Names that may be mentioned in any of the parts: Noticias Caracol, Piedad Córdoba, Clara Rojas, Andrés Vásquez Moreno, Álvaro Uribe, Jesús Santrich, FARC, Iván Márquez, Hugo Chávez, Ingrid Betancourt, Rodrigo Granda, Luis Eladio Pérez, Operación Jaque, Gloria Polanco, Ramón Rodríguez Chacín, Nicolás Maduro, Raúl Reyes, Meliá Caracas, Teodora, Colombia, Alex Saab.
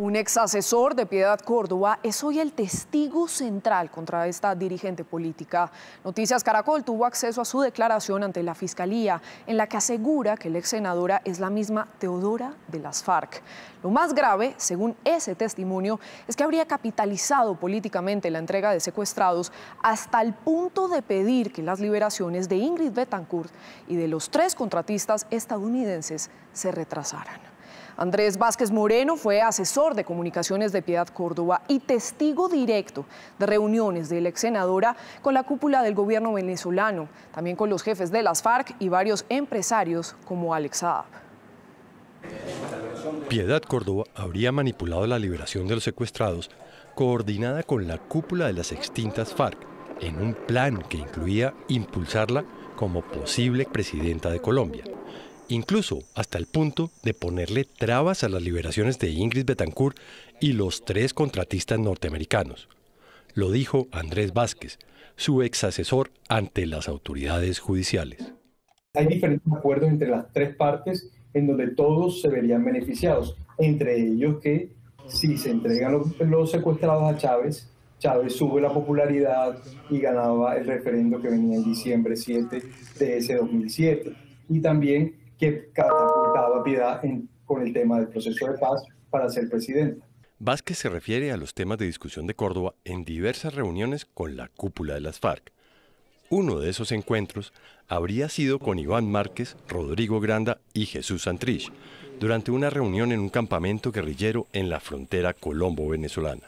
Un ex asesor de Piedad Córdoba es hoy el testigo central contra esta dirigente política. Noticias Caracol tuvo acceso a su declaración ante la Fiscalía, en la que asegura que la ex senadora es la misma Teodora de las FARC. Lo más grave, según ese testimonio, es que habría capitalizado políticamente la entrega de secuestrados hasta el punto de pedir que las liberaciones de Ingrid Betancourt y de los 3 contratistas estadounidenses se retrasaran. Andrés Vásquez Moreno fue asesor de comunicaciones de Piedad Córdoba y testigo directo de reuniones de la ex senadora con la cúpula del gobierno venezolano, también con los jefes de las FARC y varios empresarios como Alex Saab. Piedad Córdoba habría manipulado la liberación de los secuestrados, coordinada con la cúpula de las extintas FARC, en un plan que incluía impulsarla como posible presidenta de Colombia. Incluso hasta el punto de ponerle trabas a las liberaciones de Ingrid Betancourt y los 3 contratistas norteamericanos. Lo dijo Andrés Vásquez, su ex asesor ante las autoridades judiciales. Hay diferentes acuerdos entre las 3 partes en donde todos se verían beneficiados, entre ellos que si se entregan los secuestrados a Chávez, Chávez sube la popularidad y ganaba el referendo que venía en diciembre 7 de ese 2007. Y también que catapultaba a Piedad con el tema del proceso de paz para ser presidenta. Vásquez se refiere a los temas de discusión de Córdoba en diversas reuniones con la cúpula de las FARC. Uno de esos encuentros habría sido con Iván Márquez, Rodrigo Granda y Jesús Santrich, durante una reunión en un campamento guerrillero en la frontera colombo-venezolana.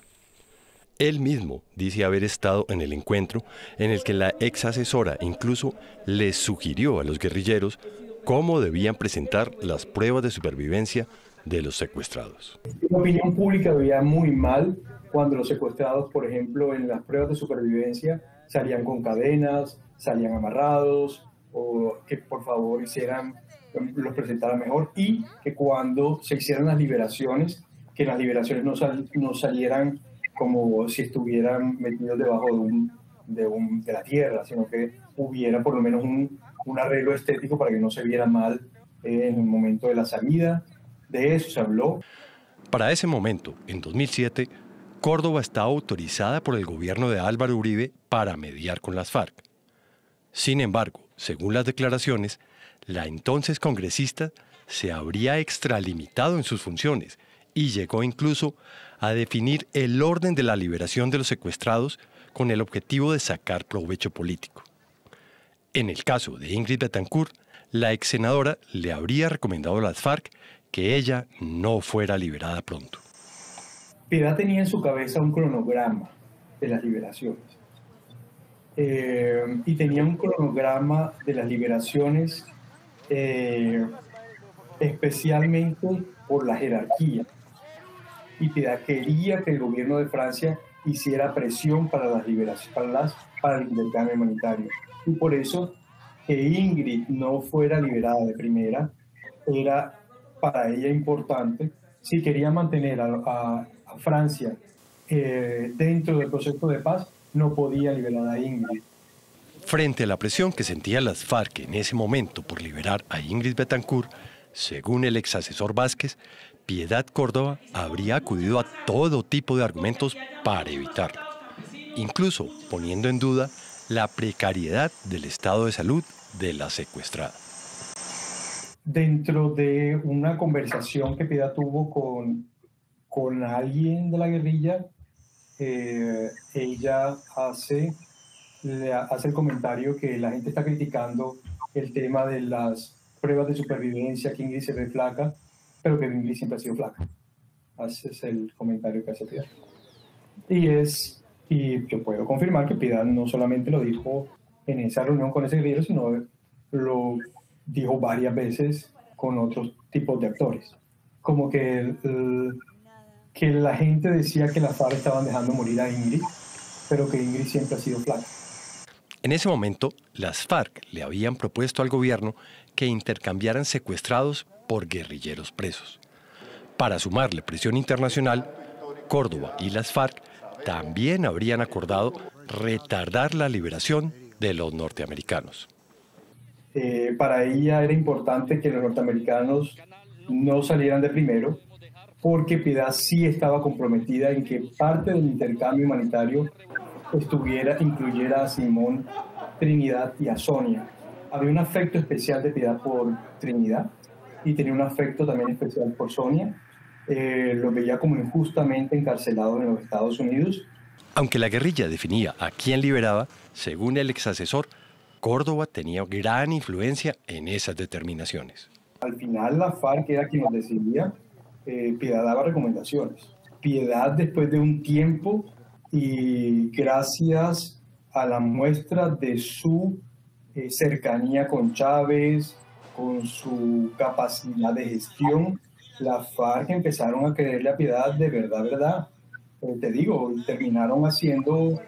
Él mismo dice haber estado en el encuentro en el que la ex asesora incluso les sugirió a los guerrilleros cómo debían presentar las pruebas de supervivencia de los secuestrados. La opinión pública veía muy mal cuando los secuestrados, por ejemplo, en las pruebas de supervivencia salían con cadenas, salían amarrados, o que por favor los presentaran mejor, y que cuando se hicieran las liberaciones, que las liberaciones no salieran como si estuvieran metidos debajo de la tierra, sino que hubiera por lo menos un arreglo estético para que no se viera mal en el momento de la salida. De eso se habló. Para ese momento, en 2007, Córdoba estaba autorizada por el gobierno de Álvaro Uribe para mediar con las FARC. Sin embargo, según las declaraciones, la entonces congresista se habría extralimitado en sus funciones y llegó incluso a definir el orden de la liberación de los secuestrados con el objetivo de sacar provecho político. En el caso de Ingrid Betancourt, la ex senadora le habría recomendado a las FARC que ella no fuera liberada pronto. Piedad tenía en su cabeza un cronograma de las liberaciones. Y tenía un cronograma de las liberaciones especialmente por la jerarquía. Y Piedad quería que el gobierno de Francia hiciera presión para el intercambio humanitario. Y por eso que Ingrid no fuera liberada de primera era para ella importante si quería mantener a Francia dentro del proceso de paz. No podía liberar a Ingrid. Frente a la presión que sentían las FARC en ese momento por liberar a Ingrid Betancourt, según el ex asesor Vásquez, Piedad Córdoba habría acudido a todo tipo de argumentos para evitarlo, incluso poniendo en duda la precariedad del estado de salud de la secuestrada. Dentro de una conversación que Piedad tuvo con alguien de la guerrilla, ella hace el comentario que la gente está criticando el tema de las pruebas de supervivencia, que Ingrid se ve flaca, pero que Ingrid siempre ha sido flaca. Ese es el comentario que hace Piedad. Y yo puedo confirmar que Piedad no solamente lo dijo en esa reunión con ese guerrero, sino lo dijo varias veces con otros tipos de actores. Como que la gente decía que las FARC estaban dejando morir a Ingrid, pero que Ingrid siempre ha sido flaca. En ese momento, las FARC le habían propuesto al gobierno que intercambiaran secuestrados por guerrilleros presos. Para sumarle presión internacional, Córdoba y las FARC también habrían acordado retardar la liberación de los norteamericanos. Para ella era importante que los norteamericanos no salieran de primero, porque Piedad sí estaba comprometida en que parte del intercambio humanitario incluyera a Simón, Trinidad y a Sonia. Había un afecto especial de Piedad por Trinidad y tenía un afecto también especial por Sonia. Lo veía como injustamente encarcelado en los Estados Unidos. Aunque la guerrilla definía a quién liberaba, según el exasesor, Córdoba tenía gran influencia en esas determinaciones. Al final la FARC era quien nos decidía, Piedad daba recomendaciones. Piedad, después de un tiempo y gracias a la muestra de su cercanía con Chávez, con su capacidad de gestión, la FARC empezaron a creerle a Piedad de verdad, te digo, terminaron haciendo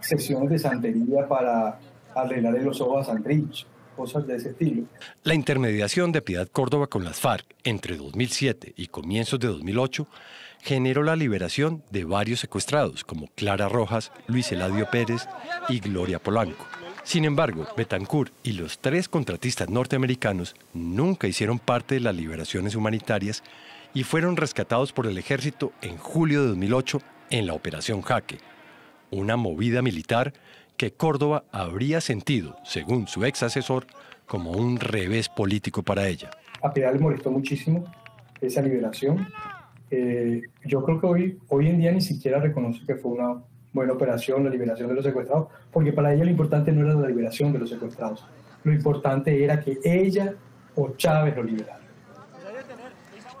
sesiones de santería para arreglarle los ojos a Santrich, cosas de ese estilo. La intermediación de Piedad Córdoba con las FARC entre 2007 y comienzos de 2008 generó la liberación de varios secuestrados como Clara Rojas, Luis Eladio Pérez y Gloria Polanco. Sin embargo, Betancourt y los tres contratistas norteamericanos nunca hicieron parte de las liberaciones humanitarias y fueron rescatados por el ejército en julio de 2008 en la Operación Jaque, una movida militar que Córdoba habría sentido, según su ex asesor, como un revés político para ella. A Piedad le molestó muchísimo esa liberación. Yo creo que hoy en día ni siquiera reconoce que fue una buena operación la liberación de los secuestrados, porque para ella lo importante no era la liberación de los secuestrados, lo importante era que ella o Chávez lo liberaran.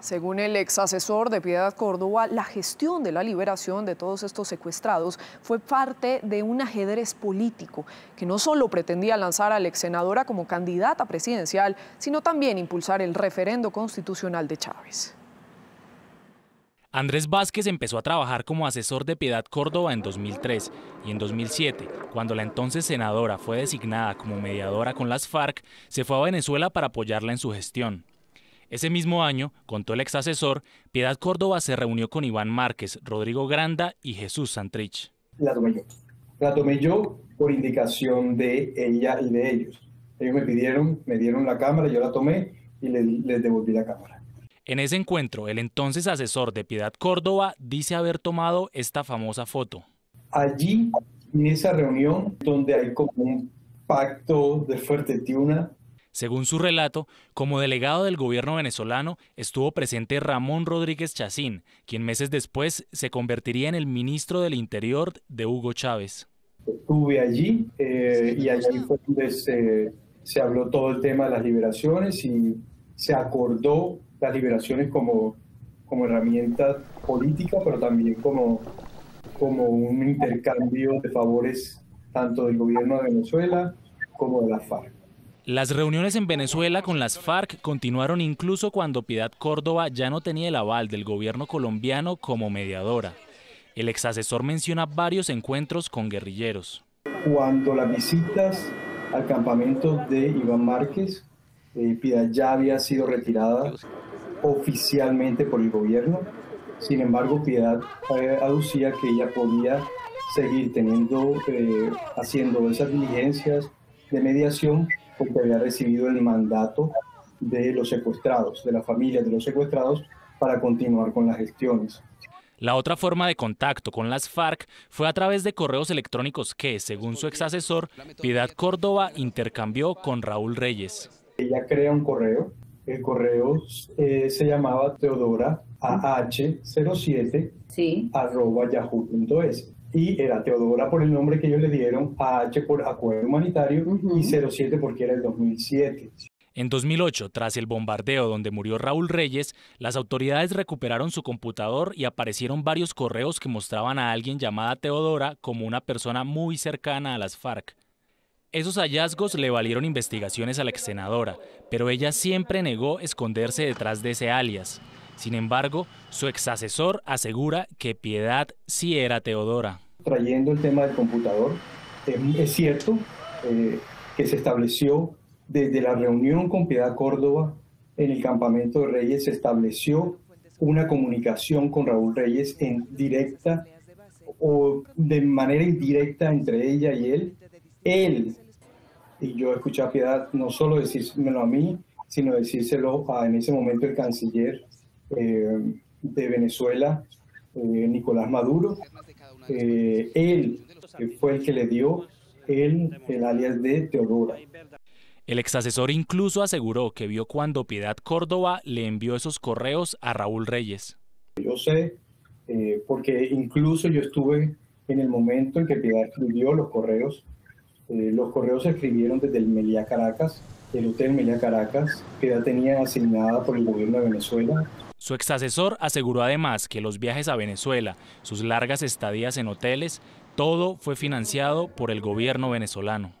Según el ex asesor de Piedad Córdoba, la gestión de la liberación de todos estos secuestrados fue parte de un ajedrez político que no solo pretendía lanzar a la ex senadora como candidata presidencial, sino también impulsar el referendo constitucional de Chávez. Andrés Vásquez empezó a trabajar como asesor de Piedad Córdoba en 2003 y en 2007, cuando la entonces senadora fue designada como mediadora con las FARC, se fue a Venezuela para apoyarla en su gestión. Ese mismo año, contó el ex asesor, Piedad Córdoba se reunió con Iván Márquez, Rodrigo Granda y Jesús Santrich. La tomé yo por indicación de ella y de ellos. Ellos me dieron la cámara, yo la tomé y les devolví la cámara. En ese encuentro, el entonces asesor de Piedad Córdoba dice haber tomado esta famosa foto. Allí, en esa reunión, donde hay como un pacto de fuerte tiuna. Según su relato, como delegado del gobierno venezolano, estuvo presente Ramón Rodríguez Chacín, quien meses después se convertiría en el ministro del Interior de Hugo Chávez. Estuve allí y allí fue donde se habló todo el tema de las liberaciones y se acordó las liberaciones como herramienta política, pero también como un intercambio de favores tanto del gobierno de Venezuela como de las FARC. Las reuniones en Venezuela con las FARC continuaron incluso cuando Piedad Córdoba ya no tenía el aval del gobierno colombiano como mediadora. El exasesor menciona varios encuentros con guerrilleros. Cuando las visitas al campamento de Iván Márquez, Piedad ya había sido retirada oficialmente por el gobierno, sin embargo Piedad aducía que ella podía seguir haciendo esas diligencias de mediación porque había recibido el mandato de los secuestrados, de las familias de los secuestrados, para continuar con las gestiones. La otra forma de contacto con las FARC fue a través de correos electrónicos que, según su exasesor, Piedad Córdoba intercambió con Raúl Reyes. Ella crea un correo, el correo se llamaba Teodora AH07 @yahoo.es y era Teodora por el nombre que ellos le dieron, AH por acuerdo humanitario y 07 porque era el 2007. En 2008, tras el bombardeo donde murió Raúl Reyes, las autoridades recuperaron su computador y aparecieron varios correos que mostraban a alguien llamada Teodora como una persona muy cercana a las FARC. Esos hallazgos le valieron investigaciones a la exsenadora, pero ella siempre negó esconderse detrás de ese alias. Sin embargo, su exasesor asegura que Piedad sí era Teodora. Trayendo el tema del computador, es cierto que se estableció desde la reunión con Piedad Córdoba en el campamento de Reyes, se estableció una comunicación con Raúl Reyes en directa o de manera indirecta entre ella y él. Y yo escuché a Piedad no solo decírselo a mí, sino decírselo en ese momento el canciller de Venezuela, Nicolás Maduro. Él fue el que le dio el alias de Teodora. El exasesor incluso aseguró que vio cuando Piedad Córdoba le envió esos correos a Raúl Reyes. Yo sé, porque incluso yo estuve en el momento en que Piedad escribió los correos. Los correos se escribieron desde el Meliá Caracas, el hotel Meliá Caracas, que ya tenía asignada por el gobierno de Venezuela. Su exasesor aseguró además que los viajes a Venezuela, sus largas estadías en hoteles, todo fue financiado por el gobierno venezolano.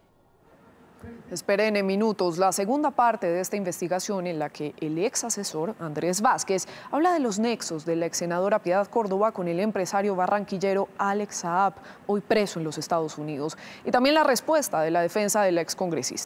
Esperen en minutos la segunda parte de esta investigación en la que el ex asesor Andrés Vásquez habla de los nexos de la ex senadora Piedad Córdoba con el empresario barranquillero Alex Saab, hoy preso en los Estados Unidos, y también la respuesta de la defensa de la excongresista.